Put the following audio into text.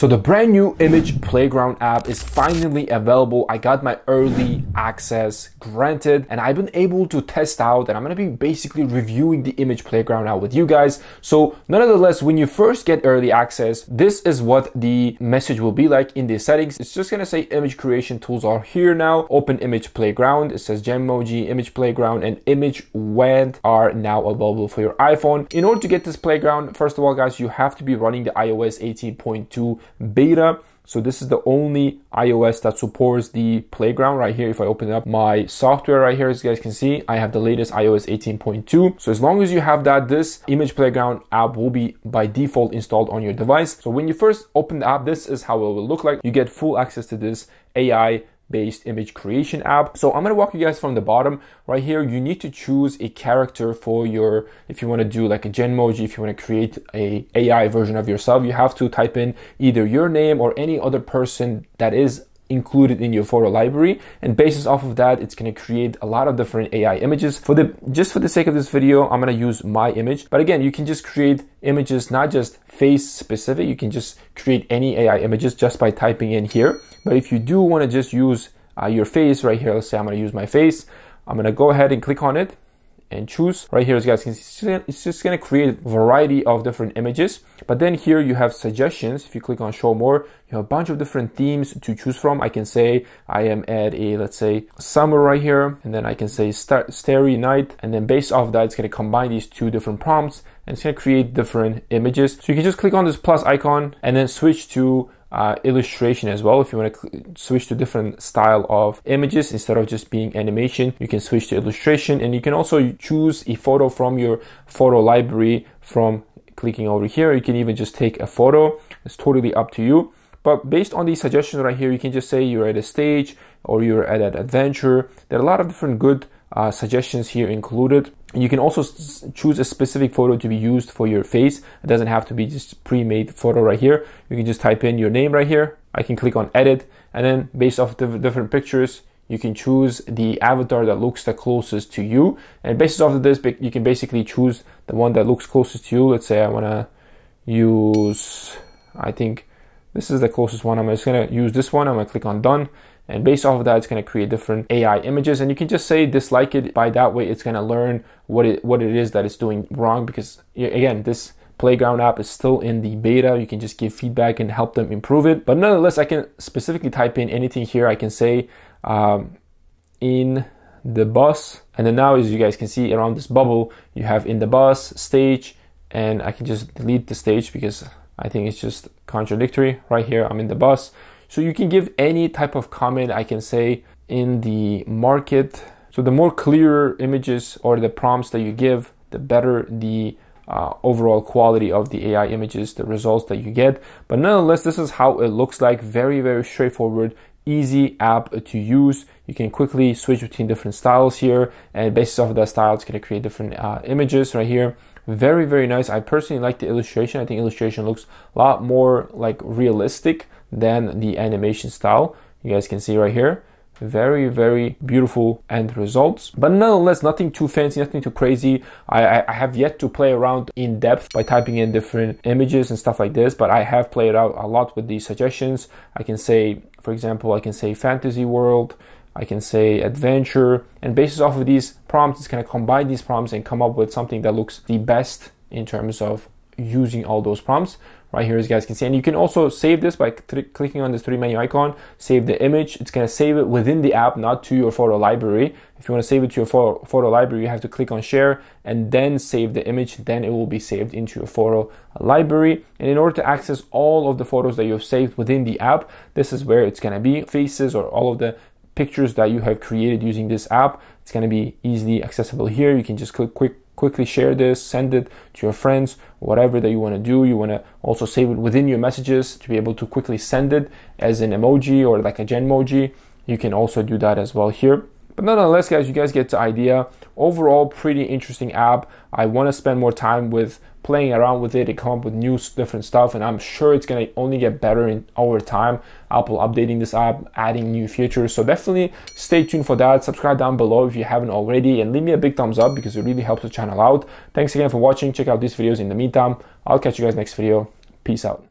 So the brand new Image Playground app is finally available. I got my early access granted and I've been able to test out, and I'm going to be basically reviewing the Image Playground out with you guys. So nonetheless, when you first get early access, this is what the message will be like in the settings. It's just going to say image creation tools are here now. Open Image Playground. It says Genmoji, Image Playground and ImageWand are now available for your iPhone. In order to get this Playground, first of all, guys, you have to be running the iOS 18.2 beta. So this is the only iOS that supports the Playground right here. If I open up my software right here, as you guys can see, I have the latest iOS 18.2. So as long as you have that, this Image Playground app will be by default installed on your device. So when you first open the app, this is how it will look like. You get full access to this AI based image creation app. So I'm gonna walk you guys from the bottom right here. You need to choose a character for your, if you wanna do like a Genmoji, if you wanna create a AI version of yourself, you have to type in either your name or any other person that is included in your photo library, and based off of that, it's gonna create a lot of different AI images. Just for the sake of this video, I'm gonna use my image, but again, you can just create images, not just face specific. You can just create any AI images just by typing in here. But if you do wanna just use your face right here, let's say I'm gonna use my face. I'm gonna go ahead and click on it and choose right here. As you guys can see, it's just gonna create a variety of different images. But then here you have suggestions. If you click on show more, you have a bunch of different themes to choose from. I can say I am at a, let's say, summer right here, and then I can say starry night, and then based off that, it's gonna combine these two different prompts and it's gonna create different images. So you can just click on this plus icon and then switch to illustration as well. If you want to switch to different style of images, instead of just being animation, you can switch to illustration, and you can also choose a photo from your photo library from clicking over here. You can even just take a photo. It's totally up to you. But based on these suggestions right here, you can just say you're at a stage or you're at an adventure. There are a lot of different good suggestions here included. You can also choose a specific photo to be used for your face. It doesn't have to be just pre-made photo right here. You can just type in your name right here. I can click on edit, and then based off the different pictures, you can choose the avatar that looks the closest to you. And based off of this, you can basically choose the one that looks closest to you. Let's say I wanna use, I think this is the closest one. I'm just gonna use this one. I'm gonna click on done. And based off of that, it's gonna create different AI images, and you can just say dislike it. By that way, it's gonna learn what it is that it's doing wrong, because again, this Playground app is still in the beta. You can just give feedback and help them improve it. But nonetheless, I can specifically type in anything here. I can say in the bus, and then now, as you guys can see around this bubble, you have in the bus, stage, and I can just delete the stage because I think it's just contradictory. Right here, I'm in the bus. So you can give any type of comment. I can say in the market. So the more clearer images or the prompts that you give, the better the overall quality of the AI images, the results that you get. But nonetheless, this is how it looks like. Very, very straightforward, easy app to use. You can quickly switch between different styles here, and based off of that style, it's gonna create different images right here. Very, very nice. I personally like the illustration. I think illustration looks a lot more like realistic than the animation style. You guys can see right here, very, very beautiful end results. But nonetheless, nothing too fancy, nothing too crazy. I have yet to play around in depth by typing in different images and stuff like this, but I have played out a lot with these suggestions. I can say, for example, I can say fantasy world, I can say adventure, and based off of these prompts, it's gonna combine these prompts and come up with something that looks the best in terms of using all those prompts. Right here, as you guys can see, and you can also save this by clicking on this three menu icon, save the image. It's gonna save it within the app, not to your photo library. If you wanna save it to your photo library, you have to click on share and then save the image, then it will be saved into your photo library. And in order to access all of the photos that you have saved within the app, this is where it's gonna be, faces or all of the pictures that you have created using this app. It's gonna be easily accessible here. You can just click quickly share this, send it to your friends, whatever that you want to do. You want to also save it within your messages to be able to quickly send it as an emoji or like a Genmoji. You can also do that as well here. But nonetheless, guys, you guys get the idea. Overall, pretty interesting app. I want to spend more time with playing around with it and come up with new different stuff, and I'm sure it's going to only get better in over time. Apple updating this app, adding new features. So definitely stay tuned for that. Subscribe down below if you haven't already, and leave me a big thumbs up because it really helps the channel out. Thanks again for watching. Check out these videos in the meantime. I'll catch you guys next video. Peace out.